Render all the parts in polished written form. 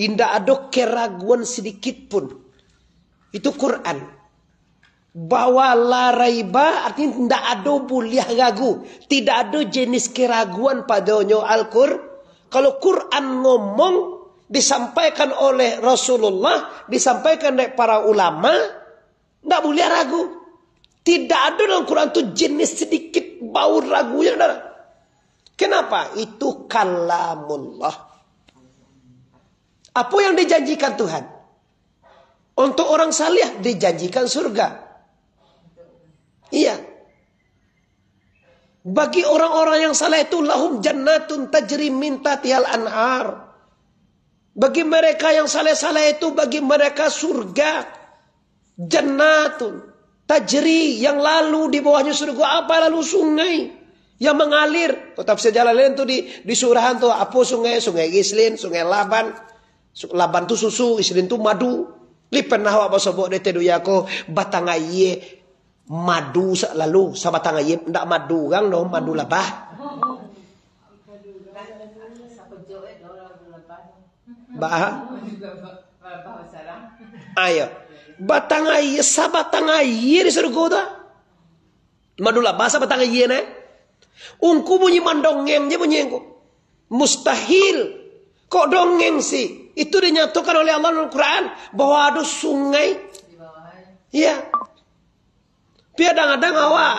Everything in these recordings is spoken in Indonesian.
Indah ada keraguan sedikit pun. Itu Quran. Bahwa la raiba artinya tidak ada boleh ragu. Tidak ada jenis keraguan padanya Al-Qur'an. Kalau Quran ngomong, disampaikan oleh Rasulullah, disampaikan oleh para ulama, tidak boleh ragu. Tidak ada dalam Quran itu jenis sedikit bau ragu yang ada. Kenapa? Itu kalamullah. Apa yang dijanjikan Tuhan? Untuk orang saleh dijanjikan surga. Iya. Bagi orang-orang yang saleh itu lahum jannatun tajri min tahtihal anhar. Bagi mereka yang saleh-saleh itu bagi mereka surga jannatun tajri yang lalu di bawahnya surga apa lalu sungai yang mengalir. Tafsir Jalalain lain itu di surah itu apa sungai? Sungai Islin, Sungai Laban. Laban tu susu, islin tu madu. Lipen nahwa basabok dete duyako batangaye madu lalu sabatangaye ndak madu gang no madu labah. Bah. Ayo. Batangaye sabatangaye di surga tu. Madu labah sabatangaye ne. Ungku bunyi mandongeng je bunyi engko. Mustahil. Kok dongeng sih? Itu dinyatakan oleh Allah dalam Quran bahwa ada sungai. Iya. Tapi kadang-kadang awak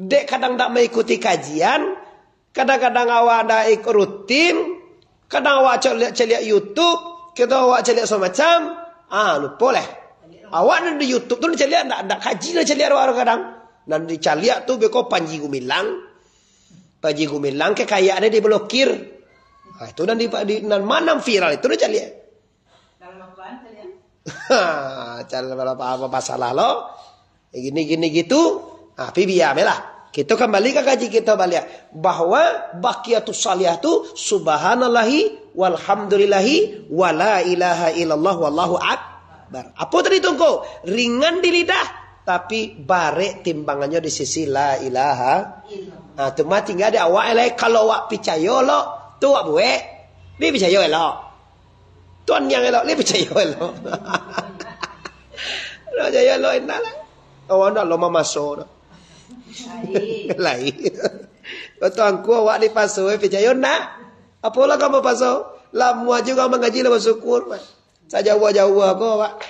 dek kadang tak mengikuti kajian, kadang-kadang awak ada ikut rutin, kadang awak celik YouTube, kita awak celik semacam, lupa leh. Awak ada di YouTube tu celik tak kaji dah celik awak kadang. Dan di celik tu beko Panji Gumilang kekayaannya diblokir. Nah, itu dan di mana viral itu dia lihat. Dalam apaan kalian? Dalam apa masalah lo? Gini gitu. Ah, biarlah. Kita kembali ke kaji kita balik bahwa baqiyatus salihah itu subhanallahi walhamdulillahi wala ilaha illallah wallahu akbar. Apa tadi tunggu? Ringan di lidah tapi barek timbangannya di sisi la ilaha illallah. Nah, cuma tinggal ada awak elai kalau awak percaya lo tua buat, dia percaya elok. Tuan yang elok, dia percaya elok. Percaya elok enak lah. Awak nak lomba masuk. Lain. Kalau tuanku awak ni pasal, percaya nak. Apalah kamu pasal. Lama juga mengaji, lama syukur. Saya jauh-jauh aku awak.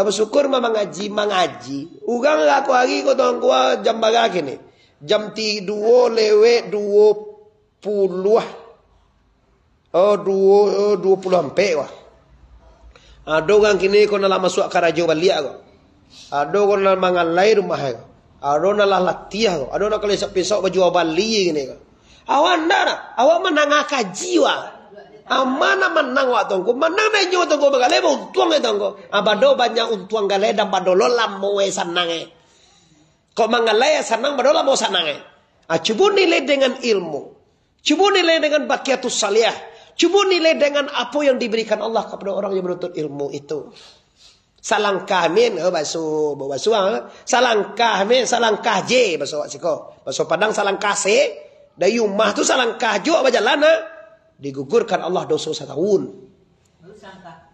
Lama syukur mengaji. Ugang aku hari kau tuanku jam berapa ni? Jam 2 lewat 20. 20 ampek wah. Ada orang kini kau nak masuk karajo balik kau. Ada orang nak mangalai rumah kau. Ada orang nak latih kau. Ada orang kelesap pisau baju balik kini kau. Awak nak? Awak menang kaji wah. Amana menang wah tongko. Menang dah nyawa tongko bagai untuang eh tongko. Abado banyak untuang galai dan badolo lamu eh senang eh. Kau mangalai senang badolo lamu senang eh. Cuba nilai dengan ilmu. Cuba nilai dengan baqiyatus salihah. Cuba nilai dengan apa yang diberikan Allah kepada orang yang menuntut ilmu itu. Salangkah min, salangkah min, salangkah je, bahasa Padang salangkah se, dari rumah tu salangkah juga berjalan, digugurkan Allah dosa 1 tahun.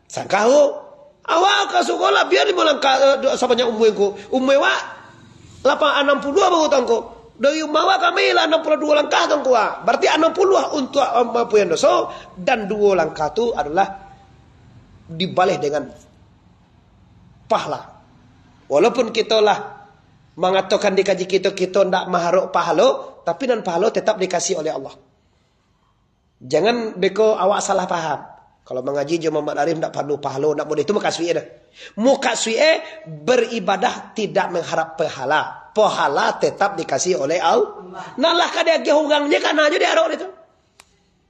Sangkah tu, awak ke sekolah biar lima langkah, sepanjang umur awak 862 baru tangku. Dari mawa kami lah 62 langkah tuan kuah. Berarti 60 untuk apa yang dosa. Dan 2 langkah itu adalah dibalas dengan pahala. Walaupun kita lah mengatakan di kaji kita, kita tidak mengharap pahala. Tapi dan pahala tetap dikasih oleh Allah. Jangan beko awak salah faham. Kalau mengaji je Muhamad Arif tidak perlu pahala. Tidak boleh itu mukaswi'ah. Mukaswi'ah beribadah tidak mengharap pahala. Pahala tetap dikasih oleh Allah. Nalah kada agih orangnya kana aja di arok itu.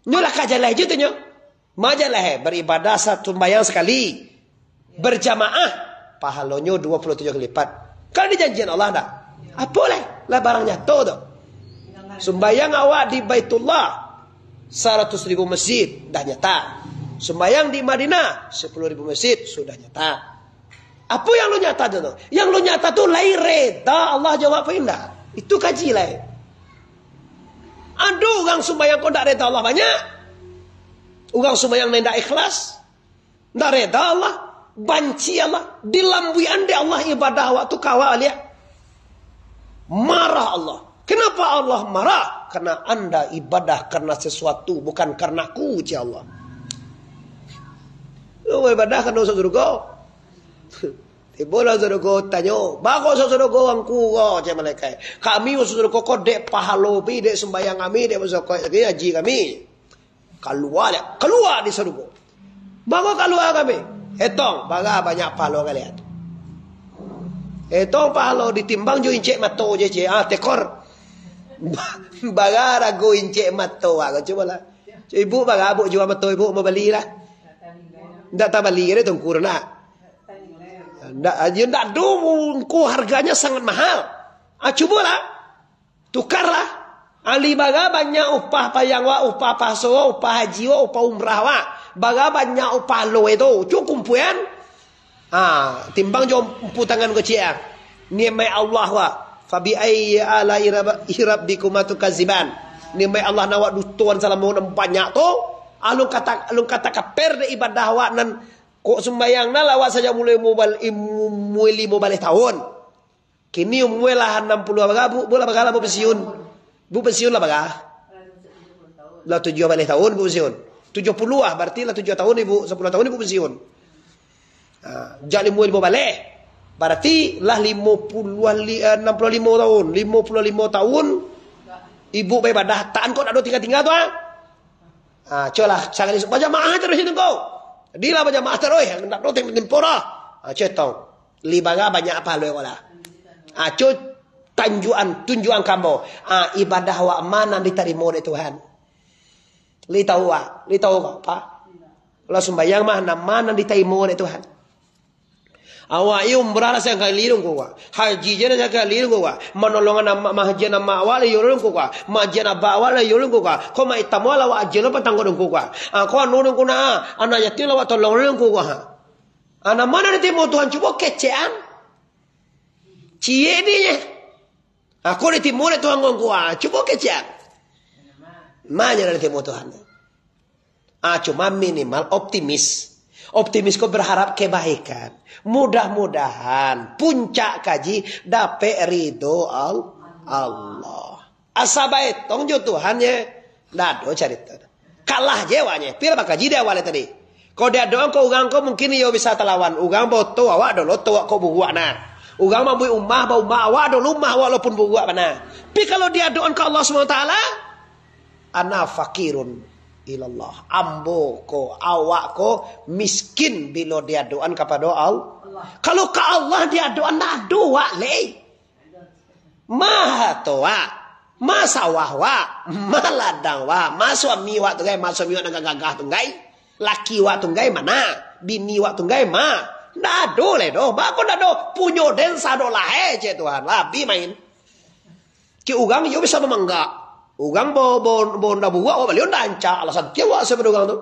Nyolah kajalah je tu nyo. Majalah beribadah 1 bayang sekali. Berjamaah pahalonyo 27 kali lipat. Kan dijanjikan Allah dah. Apa lah barangnya tu tu. Sembayang awak di Baitullah 100,000 masjid dah nyata. Sembayang di Madinah 10,000 masjid sudah nyata. Apa yang lu nyata tu? Yang lu nyata tu lain reda Allah jawab pindah. Itu kaji lain. Ada orang sembahyang kau tak reda Allah banyak. Orang sembahyang yang tak ikhlas. nareda Allah, banci Allah, dilambui ande Allah ibadah waktu kawa alia. Marah Allah. Kenapa Allah marah? Karena anda ibadah karena sesuatu, bukan karena ku, ya Allah. Lu ibadah karena usah suruh kau. Tibola suruh kau tanyo. Bago usah suruh kau angku kau, ya malaikat. Kami usah suruh kau kodek pahalobi, dek sembayang kami, dek usah kau haji kami. Keluar ya, keluar disuruh kau. Bago keluar kami. Etong, baga banyak pahalo kalian. Etong pahalo ditimbang jo incek mato je je ah tekor. Bagara go incek mato aku coba lah. Ibu baga bu jual mato ibu mau beli lah. Ndak tak beli ni tengkurna. Ndak aja ndak dumungku harganya sangat mahal. Ah coba lah. Tukarlah. Ali baga banyak upah payang wa upah paso wa upah haji wa upah umrah wa. Baga banyak upah lo itu cukup puan. Ah, timbang jom putangan kecil. Nimai Allah wa fabi ayyi ala irabbikum tukaziban. Nimai Allah nawak dutuan salamu banyak tu. Alung kata kaper de ibadah wa nan ko sembayang na lawak saja mulai mobal imuli mobal tahun. Kini umwelah 60 bagabu bola bagala bu pensiun. Bu pensiun lah bagah. Lah 7 balik tahun bu pensiun. 70 ah berarti lah 7 tahun ibu 10 tahun ibu pensiun. Jadi muil boleh. Berarti lah 55 tahun ibu beribadah. Taan kau nak do tinggal-tinggal tu ah. Ah, colah sangat isu berjamaah terus itu kau. Dilah berjamaah terus nak do tempora. Ah, cetong. Libaga banyak apa lu kala. Ah, cut tunjuan kamu. Ah, ibadah wa mana diterima oleh Tuhan. Li tahu apa? Lah sembahyang mah mana diterima oleh Tuhan. Awak iu umrah saya kali lirung kuwa, haji jena saya kali lirung kuwa, menolongan nama mahjana mawal yurung kuwa, mahjana bawal yurung kuwa, kau mai tamual awak jelo patanggodung kuwa, aku anurung kuna, anak yatim awak tolong lirung kuwa, anak mana diterima Tuhan cuba kecean, cie ni je, aku diterima oleh Tuhan kuwa, cuba kecean, mana diterima Tuhan, cuma minimal optimis. Optimis kau berharap kebaikan. Mudah-mudahan puncak kaji dapat ridho Allah. Asabai tong jo Tuhan ye. Dado carita. Kalah jewanya. Pira bakaji dia awalnya tadi. Kau dia doang kau ugang kau mungkin yo bisa telawan. Ugang bau tua awak dulu tua kau buat na. Ugang mampu umah bau umah awak dulu umah walaupun buat mana. Tapi kalau dia doang kau Allah SWT. Ana fakirun. Ilallah ambo ko awak ko miskin bila dia doan kepada Allah. Kalau ke Allah dia doan nak doa leh. Maha toa, ma sawah wa, ma ladang wa, ma suami wa tunggai, ma suami wa gagah tunggai, laki wa tunggai mana, bini wa tunggai ma. Nak do leh do, ba ko nak do punyo den sado lahe je Tuhan lah bi main. Ki ugang yo bisa memangga. Ugang bo nda buwa wa balion danca alasan kewa sebedo gang tu.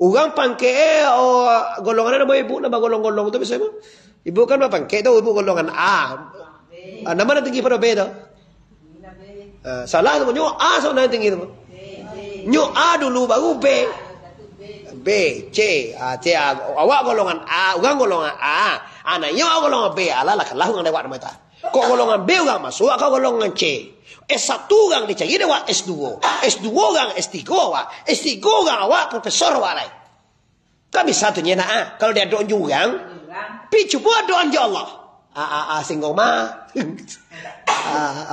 Ugang pangke o golongan ada boy ibu na golong-golong tu bisa mah. Ibu kan mah pangke tu ibu golongan A. Nama na tinggi pada B tu. Salah tu nyu A so na tinggi tu. Nyu A dulu baru B. B, C, A, C awak golongan A, ugang golongan A. Ana nyu golongan B ala lah kalah ngan dewat mata. Kok golongan B ugang masuk kau golongan C. S1 gang dicari awak S2. S2 gang S3 awak. S3 gang awak profesor awak lain. Kami satunya nak ah. Kalau dia doan juga, pi cuba doan je Allah. Singgong mah.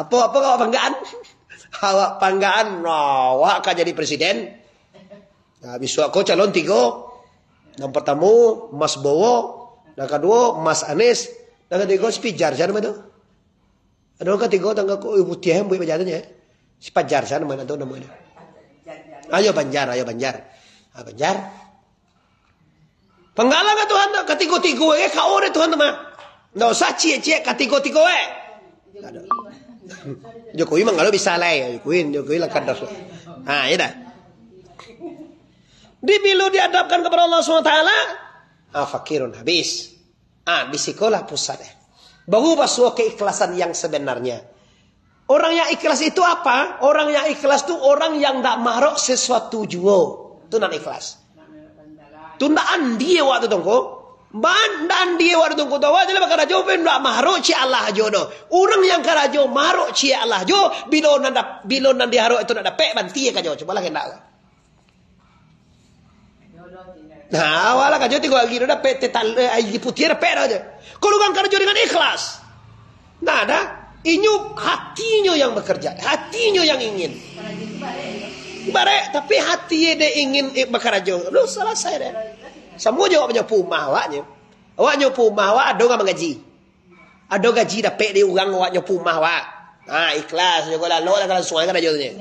Apa awak banggaan? Awak banggaan awak akan jadi presiden. Besok kau calon 3. Yang pertama Mas Bowo, yang kedua Mas Anies, yang ketiga Spijar macam tu. Aduh ketiga tangga ko ibu tiang buat bajatannya. Si Pajar sana mana tu namanya. Ayo Banjar. Penggalang ke Tuhan ketiga-tiga eh kau ni Tuhan mah. Ndak usah cie-cie ketiga-tiga eh. Jokowi mah kalau bisa lai, Jokowi lah kadas. Ha, ya dah. Dibilu dihadapkan kepada Allah Subhanahu taala, fakirun habis. Bisikolah pusat eh. Berubah suatu keikhlasan yang sebenarnya. Orang yang ikhlas itu apa? Orang yang ikhlas itu orang yang tak marok sesuatu juo. Itu non ikhlas. tunda andie waktu tongko ban dan dia war tungku tawa jela karajo ben da maharo ci Allah jodo urang yang karajo maharo ci Allah jo bilo nanda haro itu nanda pe ban tie kajo coba lah kena nah wala kajo tigo lagi nanda pe tetal ai putier pe aja kalau kan karajo dengan ikhlas nah ada inyu hatinya yang bekerja hatinya yang ingin barek tapi hati dia ingin bekerja lu selesai deh. Semua jawabnya puma awaknya. Awaknya puma awak ado ngaji. Ado gaji dapat di urang awaknya puma awak. Ah ikhlas yo kalau lola kalau suai kada jodnya.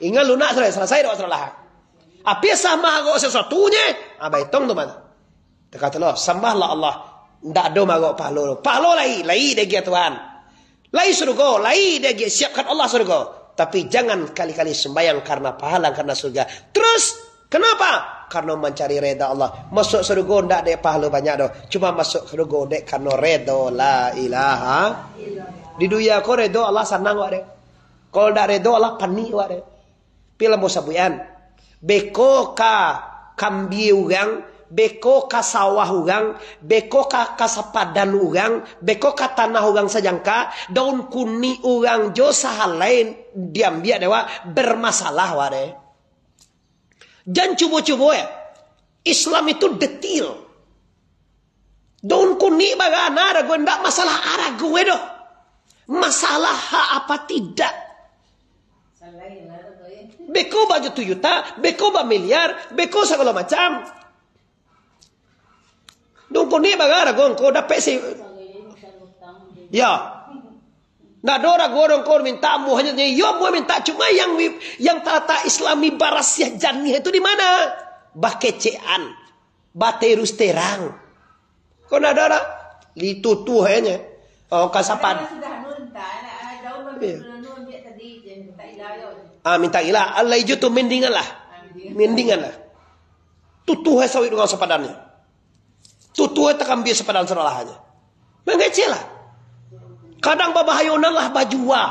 Ingat lunak selesai dak salah. Api sama go sesatunya, abai tong tu mana. Tekatlah sembahlah Allah. Ndak ado mago pahlo. Pahlo lai degi Tuhan. Lai surga, lai degi siapkan Allah surga. Tapi jangan kali-kali sembahyang karena pahala karena surga. Terus kenapa? Karena mencari reda Allah. Masuk surga ndak ada pahala banyak doh. Cuma masuk surga dek karena reda la ilaha. Di dunia kau reda Allah senang wak dek. Kalau ndak reda Allah panik wak dek. Pila mau sabuyan. Beko ka kambi urang, beko ka sawah urang, beko ka kasapadan urang, beko ka tanah urang sajangka, daun kuni urang jo sahalain diambil dewa bermasalah wak dek. Jangan cubo-cubo ya. Islam itu detil. Daun kuning bagana arago ndak masalah arago we doh. Masalah hak apa tidak. Beko baju 7 juta, beko ba miliar, beko segala macam. Daun kuning bagana arago engko dapat si ya. Nah, dora gorong kor minta mu hanya yo mu minta cuma yang tata Islami barasiah jannih itu di mana? Bakecean, baterus terang. Kau nak dora ditutuh hanya. Oh kasapan. Minta ilah. Allah itu tu mendingan lah. Tutuh sawit dengan sepadannya. Tutuh takkan biasa sepadan seralahannya. Mengecil lah. Kadang berbahaya lah bajua.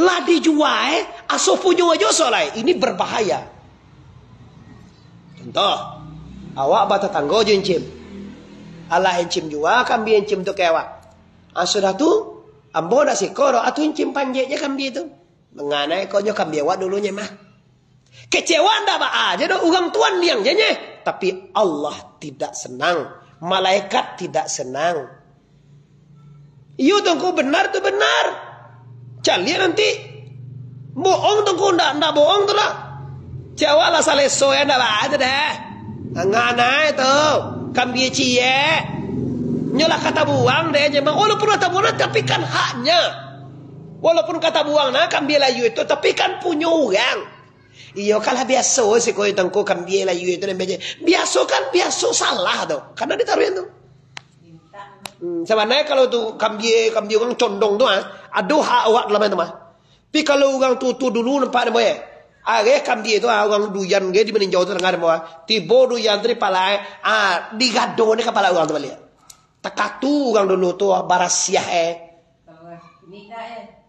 Lah dijual asofu jua solai. Ini berbahaya. Contoh, awak bata tanggo je encim. Allah encim jua kambi encim tu kewak. Sudah tu ambo dak sikoro atuh encim panjeknya kambi tu. Menganai konyo kambi awak dulunya mah. Kecewa ndak ba aja do urang tuan liang je nye. Tapi Allah tidak senang, malaikat tidak senang. Iyo tongko benar tu benar. Cali nanti. Bohong tongko ndak bohong tu lah. Jawa lah saleso ya ndak ada deh. Ngana itu. Kambi cie. Nyolah kata buang deh jema. Walaupun kata buang tapi kan haknya. Walaupun kata buang nah kambi layu itu tapi kan punya orang. Iyo kalah biasa sih kau tongko kambi layu itu biasa kan biasa salah tu. Karena ditaruhin tu. Sebenarnya kalau tu kambi orang condong tu aduh hak awak dalam tu mah. Tapi kalau orang tu dulu nampak dia boleh. Areh kambi tu orang duyan dia di meninjau tu tengah dia. Tiba duyan tu kepala digado ni kepala orang tu balik. Tekatu orang dulu tu barasiah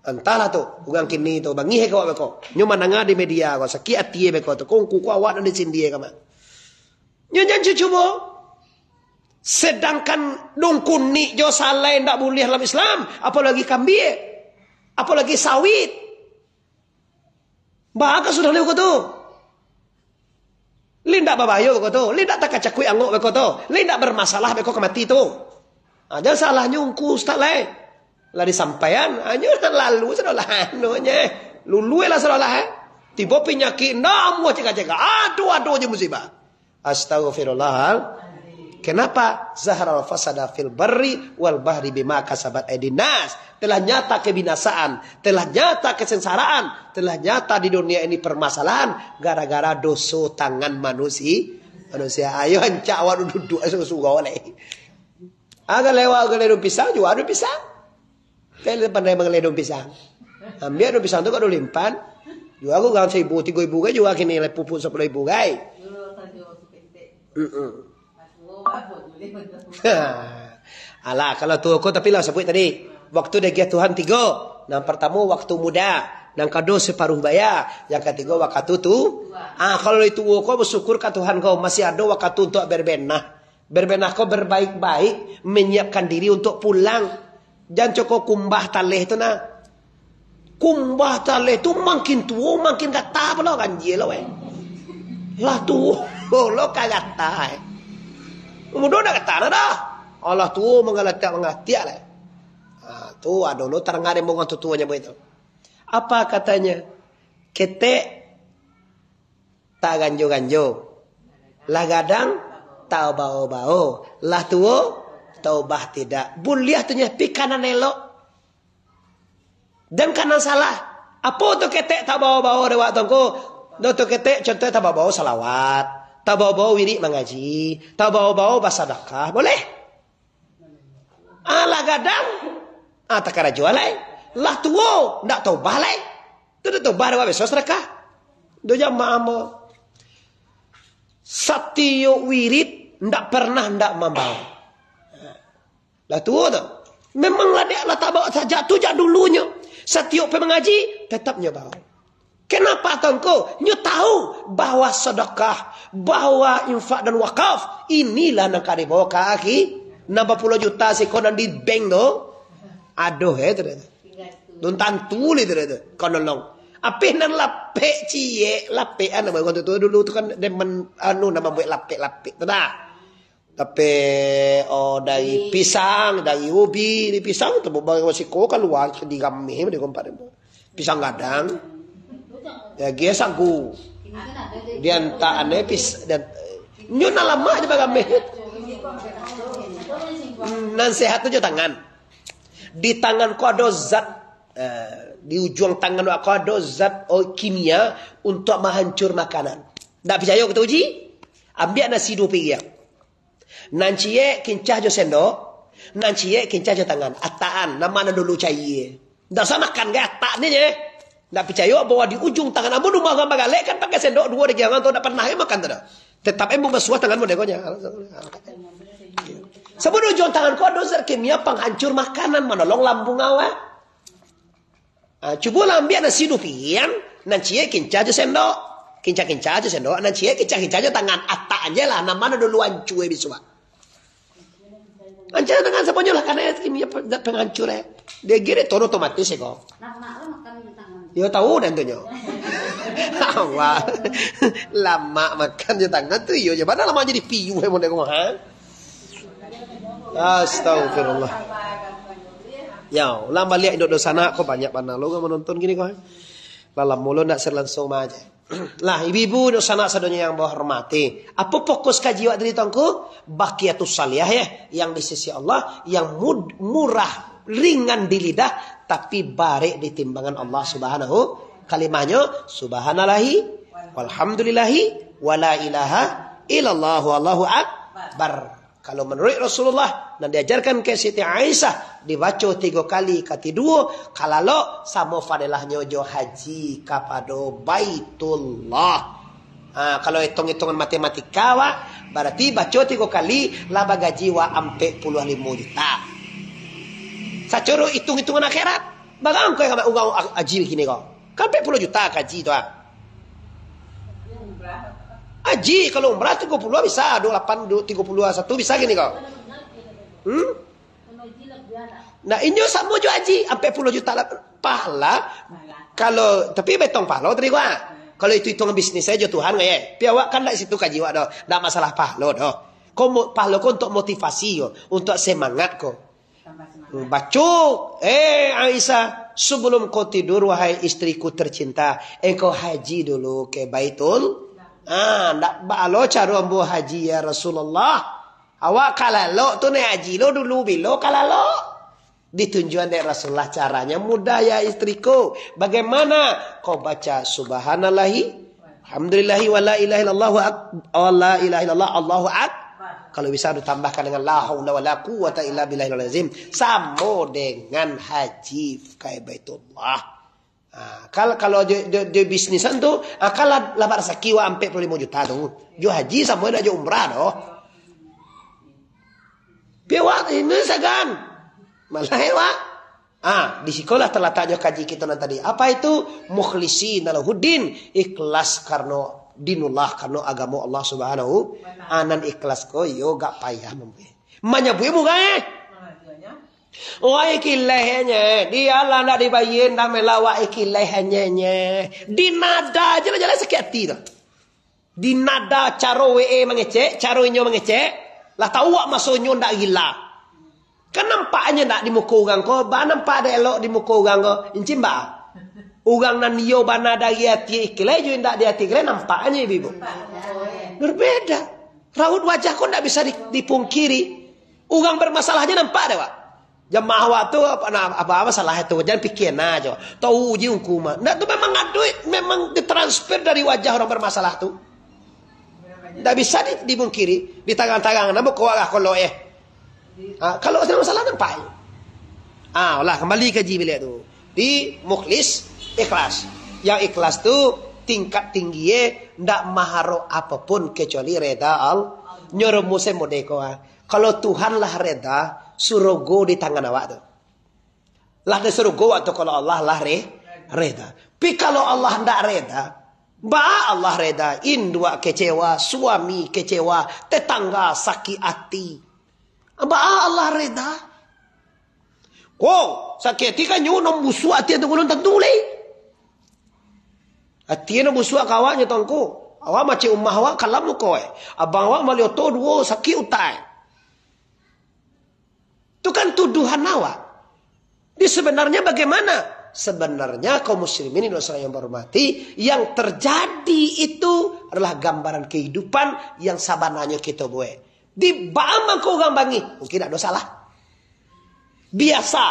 entahlah tu orang kini tu bangi kau beko. Nyu mananga di media kau sakit hati beko tu kongku kau awak dan di sini dia kau. Nyu jangan cucubo. Sedangkan dongkuni jo salah ndak boleh dalam Islam, apalagi kambi, apalagi sawit. Bahaka sudah lewat tu. Lindak babayo kau tu, lindak tak kacakui angok kau tu, lindak bermasalah kau kemati tu. Ada salah nyungku ustaz lain. Lah disampaian, anyo lalu salah anunya, lulu lah salah. Tiba penyakit ndak mau cegah-cegah. Aduh je musibah. Astagfirullah. Kenapa? Zaharal fasada fil barri wal bahri bima kasabat aydin nas. Telah nyata kebinasaan, telah nyata kesengsaraan, telah nyata di dunia ini permasalahan gara-gara dosa tangan manusia. Ayo hancak awak duduk suruh oleh. Agak lewat geledung pisang juga ada pisang. Kalian pandai mengeledung pisang. Ambil ada pisang tu kau limpan. Juga aku kan 1,000, 3,000 ke juga kini lepupun 10,000 gai. Alah kalau tu aku tapi lah sebut tadi waktu dekat Tuhan tiga. Yang pertama waktu muda, nang kado separuh baya, yang ketiga wakatutu. Kalau itu kau bersyukur katuhan kau masih ada waktu untuk berbenah. Berbenah kau berbaik-baik, menyiapkan diri untuk pulang. Jangan cukup kumbah taleh itu nah. Kumbah taleh itu makin tua makin kata pula kan jelo eh. Lah tua lo kagak tahu. Eh. Mudah nak kata dah. Allah tua mengalat-ngatiak lah. Tu ada lo terangare mong tu tuanya begitu. Apa katanya? Ketek tak ganjo-ganjo. Lah gadang tau bau-bau. Lah tuo taubah tidak. Buliah tunya pikanan elok. Dan kanan salah. Apa tu ketek tak bau-bau dewa tongko? Dokter ketek contoh tak bawa salawat, tak bawa wirid mengaji, tak bawa basadakah, boleh? Alah gadang, tak kena jual lagi, lah tuo, tak taubah lagi, tu dah taubah dah besok serakah, doja mamo, satyo wirid, tak pernah tak membawa, lah tuo tu, memanglah dia lah tak bawa saja tu jah dulunya, satyo pemengaji tetapnya bawa. Kenapa tongko? Nyu tahu bahwa sedekah, bahwa infak dan wakaf inilah nak dibawa ke aki 60 juta si konon di bank tu. Aduh terus. Tuntan tuli terus konon long. Ape nan lapek cie, lapek ana bawa tu dulu tu kan demen anu nama buat lapek-lapek tu dah. Tapi oh dari pisang, dari ubi, dari pisang tu bawa si ko keluar di gamih di kompak. Pisang gadang. Ya dia sangku dia entah aneh pis dan nyuna lama aja baga meh nan sehat aja tangan di tangan ku ada zat di ujung tangan ku ada zat kimia untuk menghancur makanan ndak percaya kita uji ambil nasi dua piring nan cie kincah jo sendok nan cie kincah jo tangan ataan namana dulu cai ndak sama makan gak ataan ye. Nggak percaya bahwa di ujung tangan ambo rumah gambar galek kan pakai sendok dua dek jangan tuh nggak pernah makan tuh tetap embo bersuah tanganmu dekonya sebelum ujung tangan kau dosa kimia penghancur makanan menolong lambung awak cuba lambian nasi dupian nancie kinca aja sendok kinca aja sendok nancie kinca aja tangan atak aja lah namanya duluan cuy biswa anca dengan seponyo lah karena kimia penghancur ya dia gede tono otomatis ya kok yo tahu tentunya. Awal lama makan di tangan tu yo je padahal lama jadi piyu he mondek kau ha. Astagfirullah. Ya, lama lihat dok sana kau banyak pandang lo menonton gini kau. Lalam mulo nak ser langsung aja. Lah ibu-ibu dok sana sadonya yang berhormati. Apa fokus kaji wak dari tongku? Baqiyatus salihah ya yang di sisi Allah yang murah ringan di lidah tapi barik di timbangan Allah Subhanahu kalimahnya subhanallahi walhamdulillahi wala ilaha illallah wallahu akbar. Kalau menurut Rasulullah dan diajarkan ke Siti Aisyah dibaca 3 kali kati 2 kalau sama fadilahnya jo haji kapado Baitullah. Kalau hitung-hitungan matematika wa berarti baca 3 kali laba gaji wa ampe 45 juta. Sacoro hitung-hitungan akhirat. Bagang kau yang unggah aji begini kau. Kan 40 juta kaji tu ah. Aji kalau umrah 30 bisa, 28, 31 bisa gini kau. Nah ini sama juga aji, sampai 10 juta pahala. Kalau tapi betong pahala tadi kau. Kalau itu hitungan bisnis saja Tuhan kau ya. Piawak kan tak situ kaji wak dah. Tak masalah pahala dah. Kau pahala kau untuk motivasi kau, untuk semangat kau. Baca, Aisyah, sebelum kau tidur wahai istriku tercinta, engkau haji dulu ke Baitul. Ndak balo cara ambo haji ya Rasulullah. Awak kalalo tu ne haji lo dulu bilo kalalo. Ditunjukan oleh Rasulullah caranya mudah ya istriku. Bagaimana kau baca subhanallahi alhamdulillahi wala ilaha illallah wala ilaha illallah Allahu akbar. Kalau bisa ditambahkan dengan la haula wala quwata illa billahil azim sama dengan haji ke Baitullah. Kalau di bisnisan tu kalau labar saki wa ampe 45 juta tu jo haji sama ada jo umrah doh. Biwa ini sagan. Malah wa Ah, di sekolah telah tanya kaji kita tadi. Apa itu? Mukhlisina lahuddin, ikhlas karena dinullah, karena agama Allah Subhanahu. Anan ikhlas ko yo gak payah membe. Manyabu ibu gae. Wa ikilahnya dia lah ndak dibayin dan melawa ikilahnya nya. Dinada jelas-jelas seketi tu. Dinada caro we mengecek, caro nyo mengecek. Lah tahu wak masuk nyo ndak gila. Kan nampaknya nak di muka orang kau, bah nampak ada elok di muka orang kau, inci mbak. Orang nanio bana dari hati ikhlai, juga tidak di hati ikhlai, nampaknya ibu. Berbeda. Raut wajah kau tidak bisa dipungkiri. Orang bermasalahnya nampak ada wak. Jemaah wak tu apa-apa salah itu, jangan pikir aja. Tahu uji hukuman. Nah tu memang ngaduit, memang ditransfer dari wajah orang bermasalah tu. Tidak bisa dipungkiri, di tangan-tangan, namun kau lah kalau kalau ada masalah nampak. Lah kembali kaji bilik tu. Di mukhlis ikhlas. Yang ikhlas tu tingkat tingginya ndak maharo apapun kecuali reda al. Nyuruh musim modeko. Kalau Tuhan lah reda, surogo di tangan awak tu. Lah de surogo waktu kalau Allah lah reda. Tapi kalau Allah ndak reda, bah Allah reda, indua kecewa, suami kecewa, tetangga sakit hati. Ba Allah reda. Ko sakiti kan nyu nom busu ati tu golon tentu le. Ati no busu kawanya tongko. Awa mace ummah wa kalam lu koe. Abang wa malio to duo sakit utai. Tu kan tuduhan awak. Di sebenarnya bagaimana? Sebenarnya kaum muslimin yang berhormati, yang terjadi itu adalah gambaran kehidupan yang sabananya kita buat. Di bambang kau gambangi, mungkin ada salah. Biasa,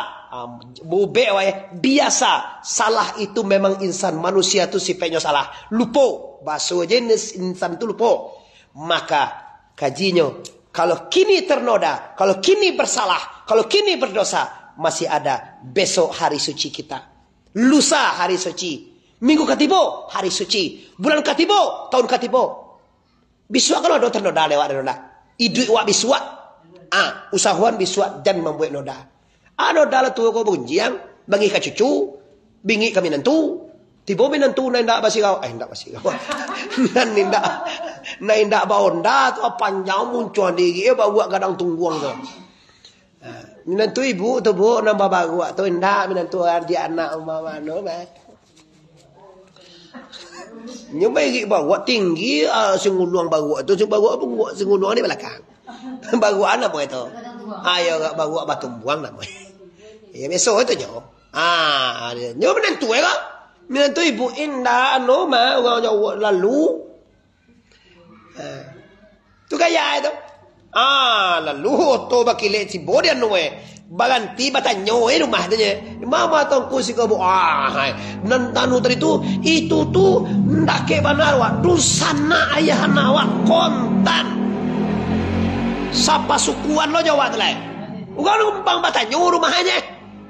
biasa. Salah itu memang insan manusia itu sifatnya salah. Lupa, bahasa jenis insan itu lupa. Maka kajinya, kalau kini ternoda, kalau kini bersalah, kalau kini berdosa, masih ada besok hari suci kita. Lusa hari suci, minggu katibo hari suci, bulan katibo, tahun katibo. Besok kalau ada ternoda lewat ternoda. Iduit wak biswak. Usahawan biswak dan membuat noda. Noda lah tu kau bunjiang. Bangi ka cucu. Bingi kami nantu. Tiba minantu na indak basi kau. Indak basi kau. Na indak baonda. Panjang muncul diri. Bawa kadang tungguang kau. Minantu ibu tu bu. Nambah baru tu indak. Minantu di anak mama no. Yang baik bawa tinggi singuluang bawa tu bawa singuluang di belakang. Bawa apa itu? Ayo bawa batu buang nama. Ya besok itu nyo. Nyo menentu ya. Menentu ibu indah no ma orang jauh lalu. Tu gaya itu. Lalu tu bagi lek si bodian no eh. Bagan tiba tanyo rumah dia. Mama tongku si kau nantanu tadi tu itu tu ndak ke benar wa dusana ayah nawa kontan. Sapa sukuan lo Jawa tu lai. Ugang numpang batanyo rumah aja.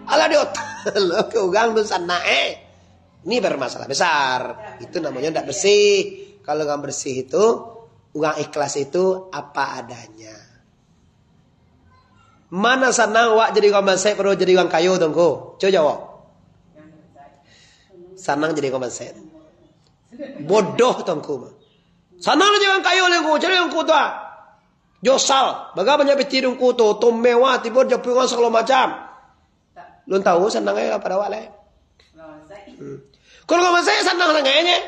Ala dia lo ke ugang dusana Ini bermasalah besar. Itu namanya ndak bersih. Kalau enggak bersih itu ugang ikhlas itu apa adanya. Mana sana wak jadi kawan set perlu jadi kawan kayu tunggu. Coba jawab. Sanang jadi kawan set. Bodoh tunggu. Sanang jadi kawan kayu tunggu. Jadi tunggu tu. Josal. Bagaimana peti tunggu tu. Tom mewah tibur jepungan segala macam. Lu tahu sanangnya pada wak leh. Kalau kawan set sanang sanangnya.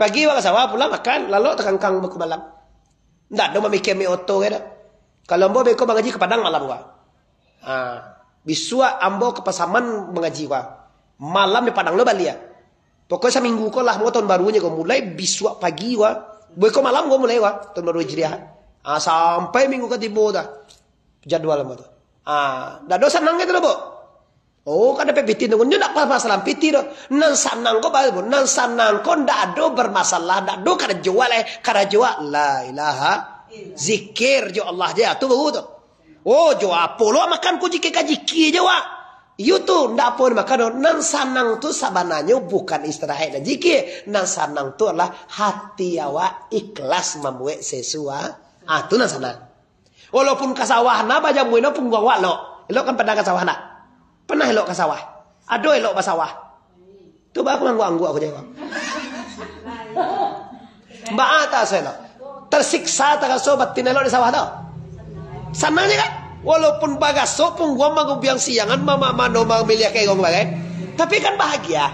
Pagi wak sawah pulang makan. Lalu terkangkang beku malam. Tidak ada memikir mi oto kena. Kalau ambo beko mengaji ke Padang malam gua. Bisua ambo ke Pasaman mengaji gua. Malam di Padang lo balik ya. Pokoknya seminggu ko lah mau tahun barunya gua mulai bisua pagi gua. Beko malam gua mulai gua tahun baru Hijriah. Sampai minggu ketibo dah. Jadwal ambo tu. Dah dosa nang gitu lo, Bo. Oh, kada pepiti nang ndak pas-pas salam piti do. Nang sanang ko bal, Bo. Nang sanang ko ndak do bermasalah, ndak do kada jual kada jual la ilaha zikir jo Allah dia tu baru tu. Oh jo apa lo makan ku jikir kajiki je wak. You tu ndak apa makan do. Nan sanang tu sabananya bukan istirahat dan jikir. Nan sanang tu adalah hati awak ikhlas membuat sesuatu. Tu nan sanang. Walaupun kasawah na bajamuin na punggung wak lo. Lo kan pernah kasawah na. Pernah elok ke sawah? Ada elok ke sawah? Coba aku ngangguk-angguk aku jawab. Mbak Ata saya elok. Tersiksa tak sobat tin elok di sawah tau. Sana aja kan? Walaupun bagas sopung gua manggung biang siangan mama mano mang milia kayak gong bagai. Tapi kan bahagia.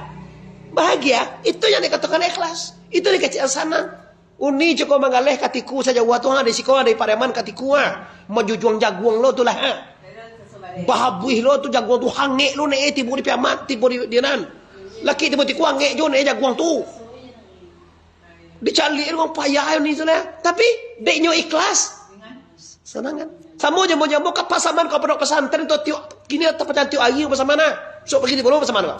Bahagia itu yang dikatakan ikhlas. Itu dikatakan sana. Uni joko mangaleh katiku saja watuhan di sikola dari pareman katikua. Majujuang jaguang lo tu lah. Bahabuih lo tu jaguang tu hangek lo nae tibu di piamat tibu di dinan. Laki tibu tiku hangek jo nae jaguang tu. Dicari orang payah ni tu lah. Tapi deknyo ikhlas. Senang kan? Sama je mau kepasaman kau pondok pesantren tu tiok kini atau pecan tiok ayu pasal mana? So pergi di bawah pasal mana?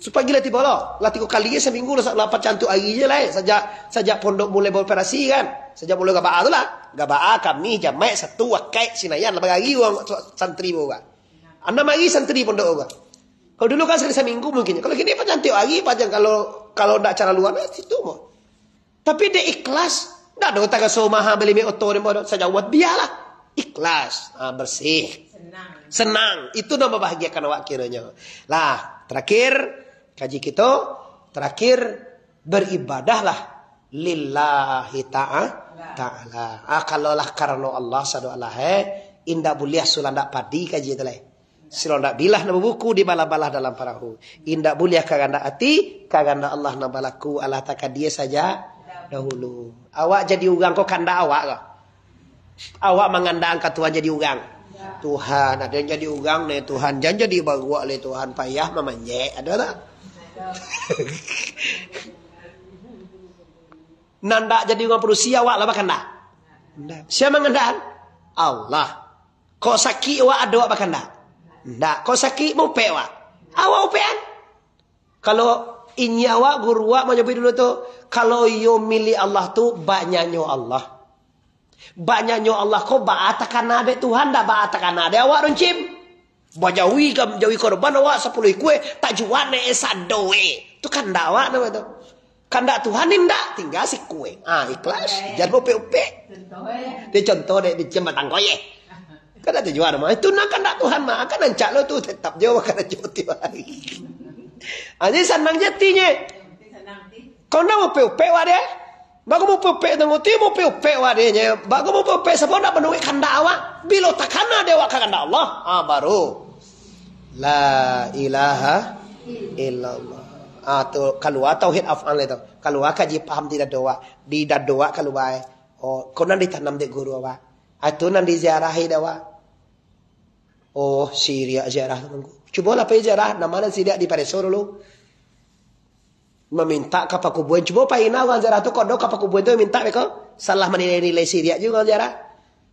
Supaya gila tiba lo, latih kali seminggu lo lapat cantik aja lah. Sejak pondok mulai beroperasi kan, sejak mulai gabah tu lah, gabah kami jamak satu wakai sinayan lepas lagi uang santri boga. Anda lagi santri pondok boga. Kalau dulu kan sekali seminggu mungkin. Kalau kini pacan cantik lagi, pacan kalau tak cara luar situ mo. Tapi dia ikhlas. Dah dong tak kasih mahal beli mi otor modal saja buat biarlah. Ikhlas, bersih, senang. Itu nama bahagiakan awak kiranya. Lah terakhir. Kaji kita terakhir beribadahlah lillahi ta'ala. Kalau lah karena Allah sadoalah indah buliah sulandak padi kaji itu lah. Sulandak bilah nama buku di balah-balah dalam parahu. Indah buliah kaganda hati kaganda Allah nabalaku Allah takkan dia saja dahulu. Awak jadi ugang kok kanda awak kok. Awak mengandang angkat Tuhan jadi ugang. Tuhan, ada yang jadi ugang nih Tuhan, jangan jadi bagua oleh Tuhan, payah memanje, ada tak? Nanda jadi ugang perusia, wak lama kanda. Siapa mengendal? Allah. Kau sakit wak ada wak bakanda? Ndak. Kau sakit mau pe wak? Awak upean? Kalau inya wak guru wak mau nyobi dulu tu, kalau yo milih Allah tu, banyanyo Allah. Banyanyo Allah ko ba'atakan ada Tuhan dah ba'atakan ada awak runcim. Bajawi kam jawi korban awak 10 kue tak jual ne sadoe. Tu kan dak awak nama tu. Kan dak Tuhan indak tinggal si kue. Ah ikhlas jangan upe-upe. Dia contoh dek di jembatan koye. Kan dak jual mah itu nak kan dak Tuhan mah kan ancak lo tu tetap jawab kan joti baik. Ani senang jatinye. Kau nak upe-upe wa dia. Bago mo pepe na nguti mo pepe wadenya. Bago mo pepe sa bawang na banungi kanda awak. Bilo takana dewa kanda Allah. Ah baru. La ilaha illallah. Ah tu kalua tauhid af'an le tu. Kalua kaji paham tidak doa. Di dadoa kalua. Oh konan ditanam dek guru awak. Atau nan diziarahi dawa. Oh siria ziarah temanku. Cubalah pergi ziarah. Namanya siria di paresoro lu. Meminta kapal kubuan. Cuba pakai nak uang jarah tu kodok kapal kubuan tu minta mereka salah menilai-nilai siria juga uang jarah.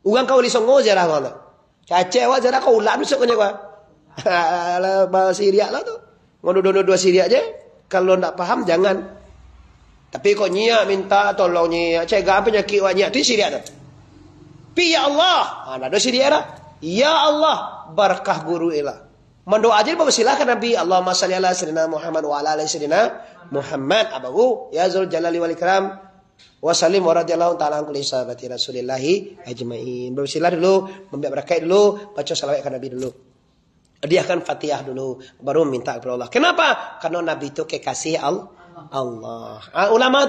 Uang kau lisongo jarah uang tu. Cace uang jarah kau ulat nusuk kau jaga. Alah bahasa siria lah tu. Ngono-dua siria je. Kalau tak paham jangan. Tapi kau nyiak minta tolong nyiak. Cegah penyakit uang nyiak tu siria tu. Pi ya Allah. Ada dua siria lah. Ya Allah berkah guru ilah. Mendoa aja silakan Nabi Allahumma salli ala sayyidina Muhammad wa ala ali sayyidina Muhammad abahu ya zul jalali wal ikram wa sallim wa radhiyallahu ta'ala an kulli sahabati rasulillah ajmain. Bersilah dulu, memberi berkat dulu, baca selawat ke Nabi dulu. Hadiahkan Fatihah dulu baru minta kepada Allah. Kenapa? Karena Nabi itu kekasih Allah. Ulama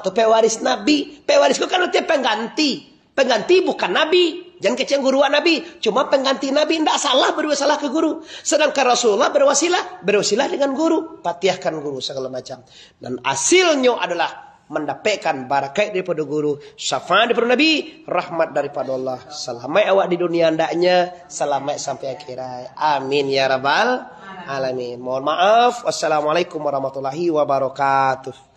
itu pewaris Nabi. Pewaris itu kan itu pengganti. Pengganti bukan Nabi. Jangan keceng guruan Nabi. Cuma pengganti Nabi tidak salah berwasalah ke guru. Sedangkan Rasulullah berwasilah dengan guru. Patiahkan guru segala macam. Dan hasilnya adalah mendapatkan barakat daripada guru. Syafaat daripada Nabi. Rahmat daripada Allah. Selamat awak di dunia hendaknya. Selamat sampai akhirat. Amin ya rabbal alamin. Mohon maaf. Wassalamualaikum warahmatullahi wabarakatuh.